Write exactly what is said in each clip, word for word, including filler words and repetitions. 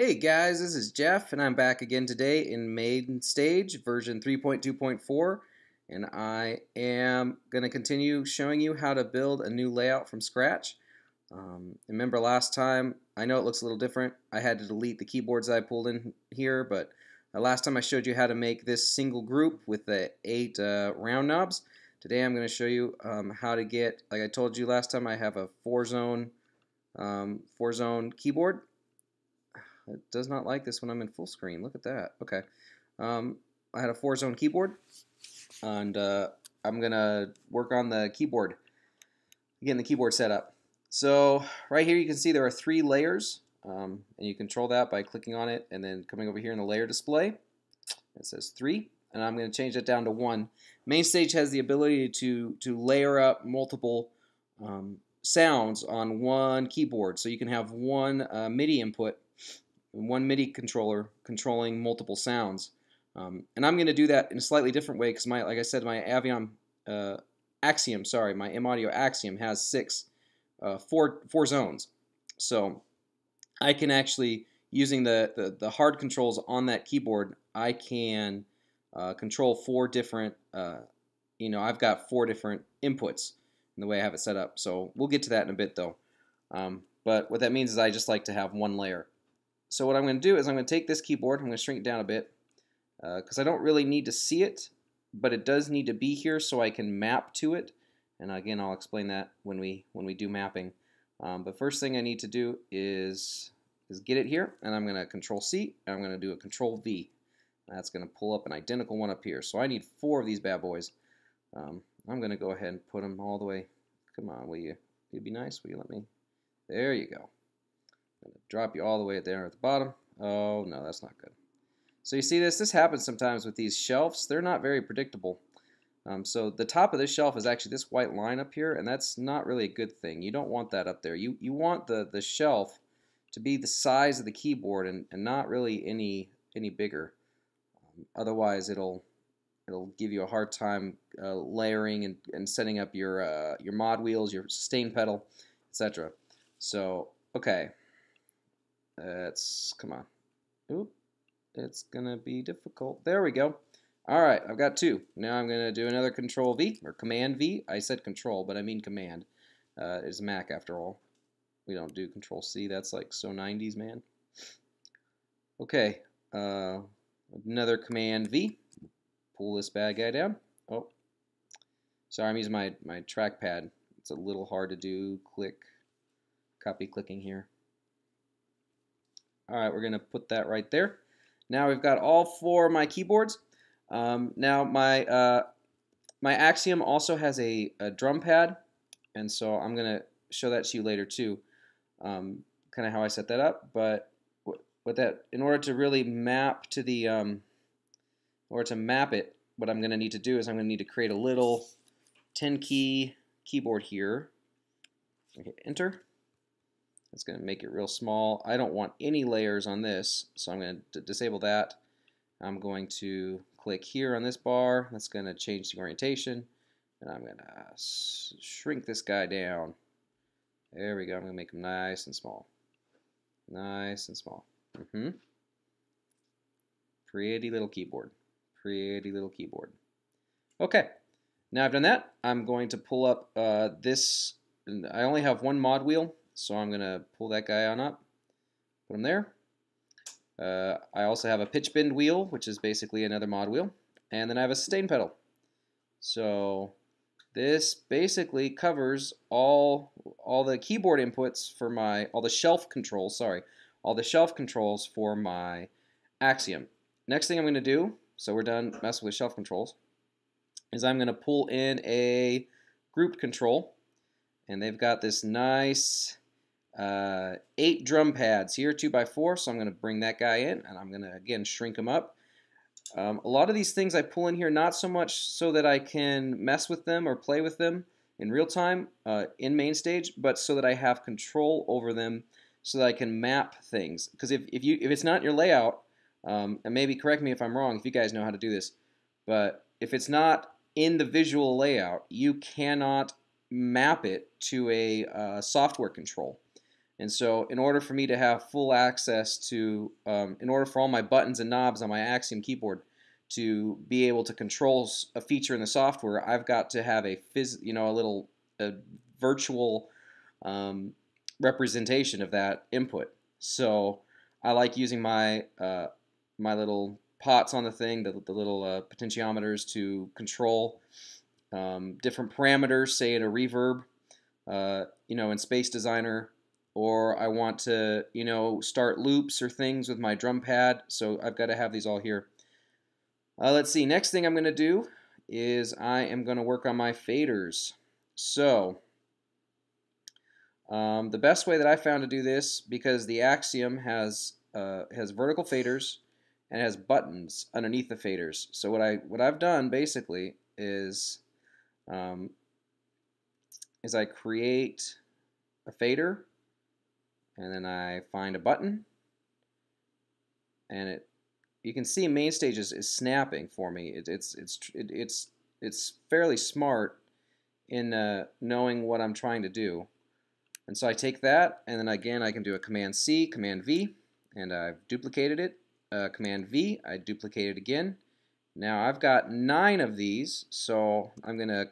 Hey guys, this is Jeff and I'm back again today in Mainstage version three point two point four, and I am going to continue showing you how to build a new layout from scratch. Um, remember last time, I know it looks a little different, I had to delete the keyboards I pulled in here, but uh, last time I showed you how to make this single group with the eight uh, round knobs. Today I'm going to show you um, how to get, like I told you last time, I have a four zone, um, four zone keyboard. It does not like this when I'm in full screen. Look at that. Okay. Um, I had a four zone keyboard, and uh, I'm going to work on the keyboard, getting the keyboard set up. So right here you can see there are three layers, um, and you control that by clicking on it and then coming over here in the layer display. It says three, and I'm going to change that down to one. Mainstage has the ability to, to layer up multiple um, sounds on one keyboard. So you can have one uh, MIDI input, one MIDI controller controlling multiple sounds, um, and I'm going to do that in a slightly different way because my, like I said, my Avion, uh, Axiom, sorry, my M Audio Axiom has six, uh, four, four zones. So I can actually, using the, the the hard controls on that keyboard, I can uh, control four different. Uh, you know, I've got four different inputs in the way I have it set up. So we'll get to that in a bit, though. Um, but what that means is I just like to have one layer. So what I'm going to do is I'm going to take this keyboard, I'm going to shrink it down a bit, because uh, I don't really need to see it, but it does need to be here so I can map to it. And again, I'll explain that when we when we do mapping. Um, but first thing I need to do is, is get it here, and I'm going to Control C, and I'm going to do a Control V. That's going to pull up an identical one up here. So I need four of these bad boys. Um, I'm going to go ahead and put them all the way. Come on, will you? It'd be nice. Will you let me? There you go. Drop you all the way at there at the bottom. Oh no, that's not good. So you see this, this happens sometimes with these shelves. They're not very predictable. Um, so the top of this shelf is actually this white line up here, and that's not really a good thing. You don't want that up there. You, you want the, the shelf to be the size of the keyboard and, and not really any any bigger. Um, otherwise it'll it'll give you a hard time uh, layering and, and setting up your, uh, your mod wheels, your sustain pedal, et cetera. So, okay. That's, come on. Oop, it's gonna be difficult. There we go. All right, I've got two. Now I'm gonna do another Control V or Command V. I said Control, but I mean Command. Uh, it's Mac after all. We don't do Control C. That's like so nineties, man. Okay, uh, another Command V. Pull this bad guy down. Oh, sorry, I'm using my my trackpad. It's a little hard to do. Click, copy, clicking here. All right, we're going to put that right there. Now we've got all four of my keyboards. Um, now my uh, my Axiom also has a, a drum pad, and so I'm going to show that to you later too, um, kind of how I set that up. But with that, in order to really map to the, um, or to map it, what I'm going to need to do is I'm going to need to create a little ten key keyboard here. I hit Enter. It's going to make it real small. I don't want any layers on this, so I'm going to disable that. I'm going to click here on this bar. That's going to change the orientation. And I'm going to shrink this guy down. There we go. I'm going to make him nice and small. Nice and small. Mm-hmm. Pretty little keyboard. Pretty little keyboard. Okay. Now I've done that. I'm going to pull up uh, this. I only have one mod wheel. So I'm going to pull that guy on up, put him there. Uh, I also have a pitch bend wheel, which is basically another mod wheel. And then I have a sustain pedal. So this basically covers all, all the keyboard inputs for my, all the shelf controls, sorry, all the shelf controls for my Axiom. Next thing I'm going to do, so we're done messing with shelf controls, is I'm going to pull in a group control. And they've got this nice... Uh, eight drum pads here, two by four. So I'm going to bring that guy in, and I'm going to again shrink them up. Um, a lot of these things I pull in here, not so much so that I can mess with them or play with them in real time uh, in Mainstage, but so that I have control over them, so that I can map things. Because if if you if it's not your layout, um, and maybe correct me if I'm wrong, if you guys know how to do this, but if it's not in the visual layout, you cannot map it to a uh, software control. And so in order for me to have full access to, um, in order for all my buttons and knobs on my Axiom keyboard to be able to control a feature in the software, I've got to have a phys you know, a little a virtual um, representation of that input. So I like using my uh, my little pots on the thing, the, the little uh, potentiometers, to control um, different parameters, say in a reverb, uh, you know, in Space Designer. Or I want to, you know, start loops or things with my drum pad, so I've got to have these all here. Uh, let's see, next thing I'm going to do is I am going to work on my faders. So, um, the best way that I found to do this, because the Axiom has uh, has vertical faders and has buttons underneath the faders. So what, I, what I've done basically is, um, is I create a fader, and then I find a button, and it you can see Mainstage is, is snapping for me. It, it's it's it, it's it's fairly smart in uh, knowing what I'm trying to do. And so I take that, and then again I can do a Command C, Command V, and I've duplicated it. Uh, Command V, I duplicate it again. Now I've got nine of these, so I'm gonna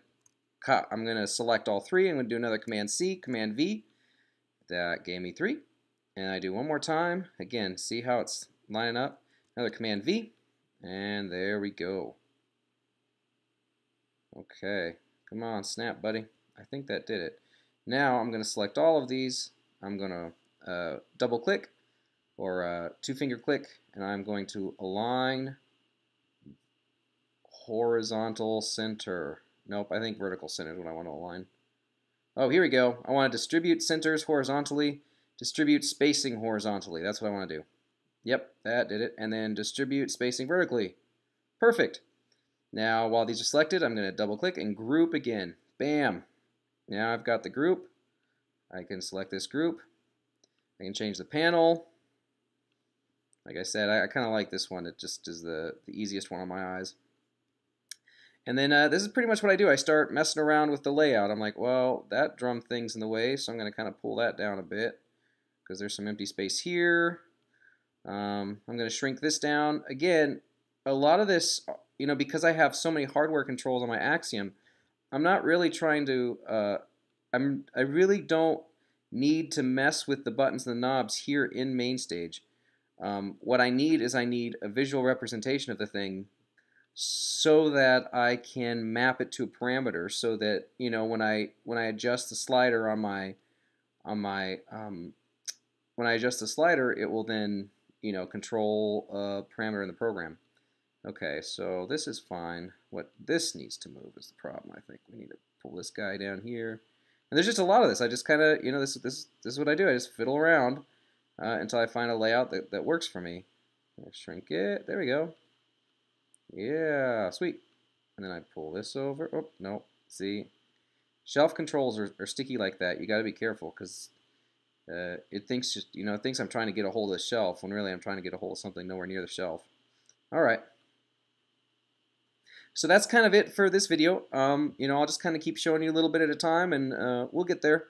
cut. I'm gonna select all three. I'm gonna do another Command C, Command V. That gave me three, and I do one more time. Again, see how it's lining up? Another Command V, and there we go. Okay, come on, snap, buddy. I think that did it. Now I'm going to select all of these. I'm going to uh, double click, or uh, two finger click, and I'm going to align horizontal center. Nope, I think vertical center is what I want to align. Oh, here we go. I want to distribute centers horizontally, distribute spacing horizontally. That's what I want to do. Yep, that did it. And then distribute spacing vertically. Perfect. Now, while these are selected, I'm going to double-click and group again. Bam. Now I've got the group. I can select this group. I can change the panel. Like I said, I, I kind of like this one. It just is the, the easiest one on my eyes. And then uh, this is pretty much what I do. I start messing around with the layout. I'm like, well, that drum thing's in the way, so I'm going to kind of pull that down a bit because there's some empty space here. Um, I'm going to shrink this down. Again, a lot of this, you know, because I have so many hardware controls on my Axiom, I'm not really trying to, uh, I'm, I really don't need to mess with the buttons and the knobs here in Mainstage. Um, what I need is I need a visual representation of the thing, so that I can map it to a parameter, so that you know when I when I adjust the slider on my on my um, when I adjust the slider, it will then you know control a parameter in the program. Okay, so this is fine. What this needs to move is the problem. I think we need to pull this guy down here. And there's just a lot of this. I just kind of you know this this this is what I do. I just fiddle around uh, until I find a layout that that works for me. I'll shrink it. There we go. Yeah, sweet. And then I pull this over. Oh, no. See? Shelf controls are, are sticky like that. You got to be careful because uh, it thinks just, you know, it thinks I'm trying to get a hold of the shelf when really I'm trying to get a hold of something nowhere near the shelf. All right. So that's kind of it for this video. Um, you know, I'll just kind of keep showing you a little bit at a time, and uh, we'll get there.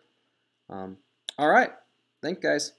Um, all right. Thanks, guys.